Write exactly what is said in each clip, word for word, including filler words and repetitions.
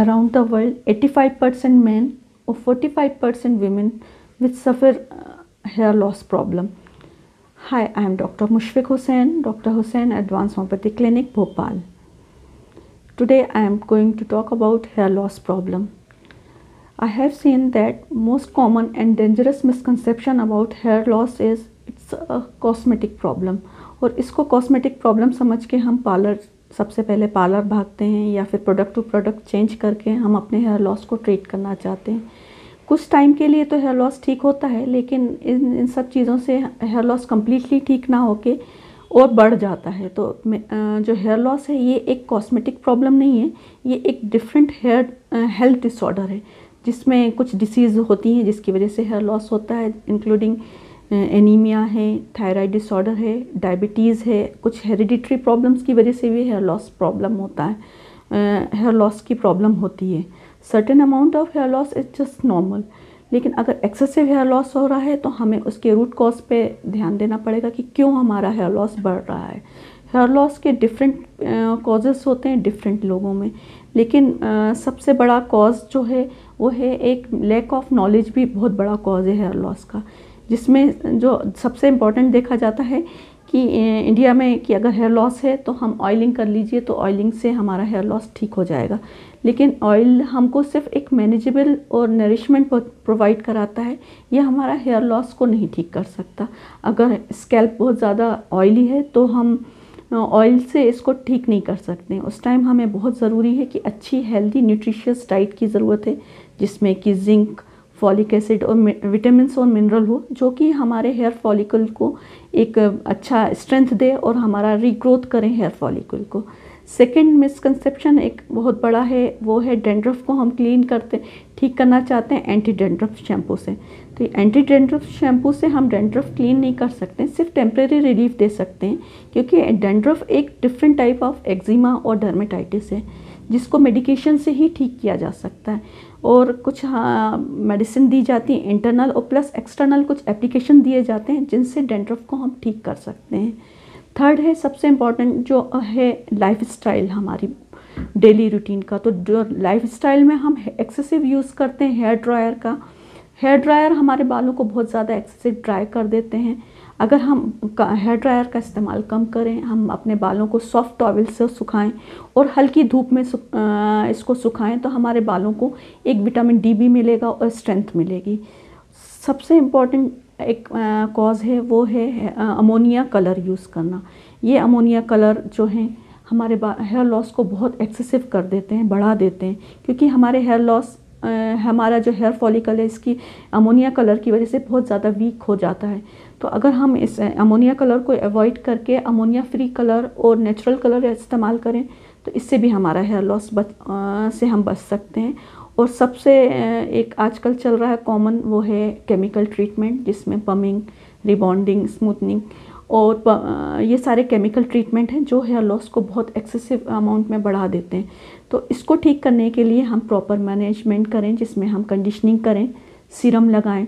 around the world, eighty-five percent men or forty-five percent women which suffer uh, hair loss problem. Hi, I am Doctor Mushaff Hussain, Doctor Hussain Advance Homeopathy Clinic, Bhopal. Today I am going to talk about hair loss problem. I have seen that most common and dangerous misconception about hair loss is it's a cosmetic problem. और इसको cosmetic problem समझ के हम parlour सबसे पहले parlour भागते हैं या फिर प्रोडक्ट टू प्रोडक्ट चेंज करके हम अपने हेयर लॉस को ट्रीट करना चाहते हैं. कुछ टाइम के लिए तो हेयर लॉस ठीक होता है, लेकिन इन इन सब चीज़ों से हेयर लॉस कम्प्लीटली ठीक ना होके और बढ़ जाता है. तो जो हेयर लॉस है ये एक कॉस्मेटिक प्रॉब्लम नहीं है, ये एक डिफरेंट हेयर हेल्थ डिसऑर्डर है जिसमें कुछ डिसीज़ होती हैं जिसकी वजह से हेयर लॉस होता है, इंक्लूडिंग एनीमिया है, थायराइड डिसऑर्डर है, डायबिटीज़ है. कुछ हेरिडिटरी प्रॉब्लम्स की वजह से भी हेयर लॉस प्रॉब्लम होता है, हेयर लॉस की प्रॉब्लम होती है. Certain amount of hair loss is just normal, लेकिन अगर एक्सेसिव हेयर लॉस हो रहा है तो हमें उसके रूट कॉज पे ध्यान देना पड़ेगा कि क्यों हमारा हेयर लॉस बढ़ रहा है. हेयर लॉस के डिफरेंट कॉजेस होते हैं डिफरेंट लोगों में, लेकिन uh, सबसे बड़ा कॉज जो है वो है एक लैक ऑफ नॉलेज भी बहुत बड़ा कॉज है हेयर लॉस का, जिसमें जो सबसे इम्पॉर्टेंट देखा जाता है कि इंडिया में कि अगर हेयर लॉस है तो हम ऑयलिंग कर लीजिए तो ऑयलिंग से हमारा हेयर लॉस ठीक हो जाएगा. लेकिन ऑयल हमको सिर्फ एक मैनेजेबल और नरिशमेंट प्रोवाइड कराता है, यह हमारा हेयर लॉस को नहीं ठीक कर सकता. अगर स्कैल्प बहुत ज़्यादा ऑयली है तो हम ऑयल से इसको ठीक नहीं कर सकते. उस टाइम हमें बहुत ज़रूरी है कि अच्छी हेल्दी न्यूट्रिशियस डाइट की ज़रूरत है जिसमें कि जिंक, फॉलिक एसिड और विटामिन और मिनरल हो, जो कि हमारे हेयर फॉलिकल को एक अच्छा स्ट्रेंथ दे और हमारा रीग्रोथ करें हेयर फॉलिकल को. सेकंड मिसकंसेप्शन एक बहुत बड़ा है, वो है डेंड्रफ को हम क्लीन करते ठीक करना चाहते हैं एंटी डेंड्रफ शैम्पू से. तो एंटी डेंड्रफ शैम्पू से हम डेंड्रफ क्लीन नहीं कर सकते, सिर्फ टेम्प्रेरी रिलीफ दे सकते हैं, क्योंकि डेंड्रफ एक डिफरेंट टाइप ऑफ एक्जिमा और डर्मेटाइटिस है जिसको मेडिकेशन से ही ठीक किया जा सकता है. और कुछ हाँ मेडिसिन दी जाती है इंटरनल और प्लस एक्सटर्नल कुछ एप्लीकेशन दिए जाते हैं जिनसे डेंड्रफ को हम ठीक कर सकते हैं. थर्ड है सबसे इम्पॉर्टेंट जो है लाइफस्टाइल हमारी डेली रूटीन का. तो जो लाइफस्टाइल में हम एक्सेसिव यूज़ करते हैं हेयर ड्रायर का, हेयर ड्रायर हमारे बालों को बहुत ज़्यादा एक्सेसिव ड्राई कर देते हैं. अगर हम हेयर ड्रायर का इस्तेमाल कम करें, हम अपने बालों को सॉफ्ट टॉवल से सुखाएं और हल्की धूप में सुख, आ, इसको सुखाएं तो हमारे बालों को एक विटामिन डी भी मिलेगा और स्ट्रेंथ मिलेगी. सबसे इम्पॉर्टेंट एक कॉज है वो है अमोनिया कलर यूज़ करना. ये अमोनिया कलर जो है हमारे हेयर लॉस को बहुत एक्सेसिव कर देते हैं, बढ़ा देते हैं, क्योंकि हमारे हेयर लॉस आ, हमारा जो हेयर फॉलिकल है इसकी अमोनिया कलर की वजह से बहुत ज़्यादा वीक हो जाता है. तो अगर हम इस अमोनिया कलर को अवॉइड करके अमोनिया फ्री कलर और नेचुरल कलर इस्तेमाल करें तो इससे भी हमारा हेयर लॉस बच आ, से हम बच सकते हैं. और सबसे एक आजकल चल रहा है कॉमन वो है केमिकल ट्रीटमेंट, जिसमें पमिंग, रिबॉन्डिंग, स्मूथनिंग और ये सारे केमिकल ट्रीटमेंट हैं जो हेयर लॉस को बहुत एक्सेसिव अमाउंट में बढ़ा देते हैं. तो इसको ठीक करने के लिए हम प्रॉपर मैनेजमेंट करें, जिसमें हम कंडीशनिंग करें, सीरम लगाएं,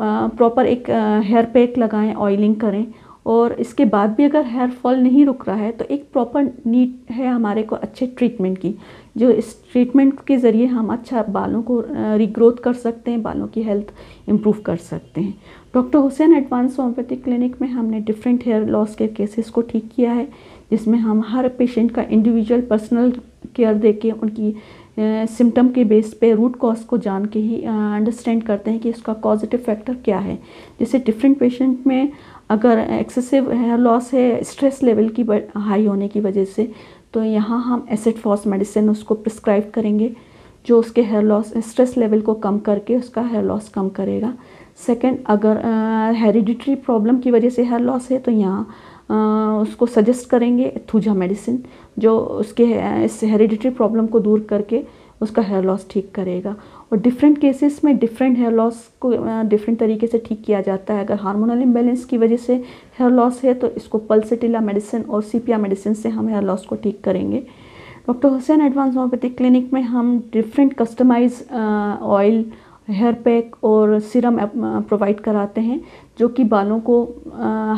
प्रॉपर एक हेयर पैक लगाएं, ऑयलिंग करें. और इसके बाद भी अगर हेयर फॉल नहीं रुक रहा है तो एक प्रॉपर नीड है हमारे को अच्छे ट्रीटमेंट की, जो इस ट्रीटमेंट के ज़रिए हम अच्छा बालों को रिग्रोथ कर सकते हैं, बालों की हेल्थ इम्प्रूव कर सकते हैं. Doctor Hussain advance homeopathy clinic में हमने डिफरेंट हेयर लॉस के केसेस को ठीक किया है, जिसमें हम हर पेशेंट का इंडिविजुअल पर्सनल केयर देके उनकी सिम्टम के बेस पे रूट कॉज को जान के ही अंडरस्टैंड करते हैं कि इसका कॉजेटिव फैक्टर क्या है. जैसे डिफरेंट पेशेंट में अगर एक्सेसिव हेयर लॉस है स्ट्रेस लेवल की हाई होने की वजह से, तो यहाँ हम एसिड फॉस मेडिसिन उसको प्रिस्क्राइब करेंगे जो उसके हेयर लॉस स्ट्रेस लेवल को कम करके उसका हेयर लॉस कम करेगा. सेकंड, अगर हेरिडिटरी प्रॉब्लम की वजह से हेयर लॉस है तो यहाँ Uh, उसको सजेस्ट करेंगे थूजा मेडिसिन, जो उसके इस हेरिडिटरी प्रॉब्लम को दूर करके उसका हेयर लॉस ठीक करेगा. और डिफरेंट केसेस में डिफरेंट हेयर लॉस को डिफरेंट uh, तरीके से ठीक किया जाता है. अगर हार्मोनल इम्बैलेंस की वजह से हेयर लॉस है तो इसको पल्सटिला मेडिसिन और सीपिया मेडिसिन से हम हेयर लॉस को ठीक करेंगे. Doctor Hussain advance homeopathic clinic में हम different customise oil hair pack और सीरम प्रोवाइड कराते हैं, जो कि बालों को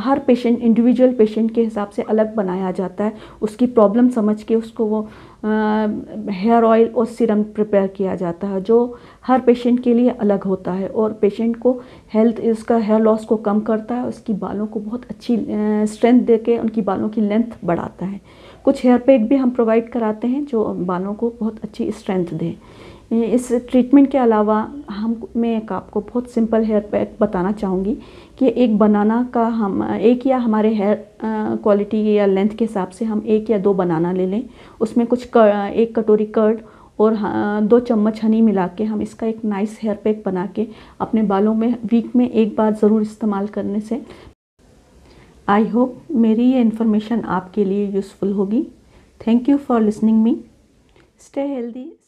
हर पेशेंट इंडिविजुअल पेशेंट के हिसाब से अलग बनाया जाता है। उसकी प्रॉब्लम समझ के उसको वो हेयर ऑयल और सीरम प्रिपेयर किया जाता है, जो हर पेशेंट के लिए अलग होता है और पेशेंट को हेल्थ उसका हेयर लॉस को कम करता है, उसकी बालों को बहुत अच्छी स्ट्रेंथ देके उनकी बालों की लेंथ बढ़ाता है। कुछ हेयर पैक भी हम प्रोवाइड कराते हैं जो बालों को बहुत अच्छी स्ट्रेंथ दें। इस ट्रीटमेंट के अलावा हम मैं एक आपको बहुत सिंपल हेयर पैक बताना चाहूँगी कि एक बनाना का हम एक या हमारे हेयर क्वालिटी या लेंथ के हिसाब से हम एक या दो बनाना ले लें, उसमें कुछ कर, एक कटोरी कर्ड और दो चम्मच हनी मिला के हम इसका एक नाइस हेयर पैक बना के अपने बालों में वीक में एक बार ज़रूर इस्तेमाल करने से। आई होप मेरी ये इन्फॉर्मेशन आपके लिए यूज़फुल होगी। Thank you for listening me. Stay healthy.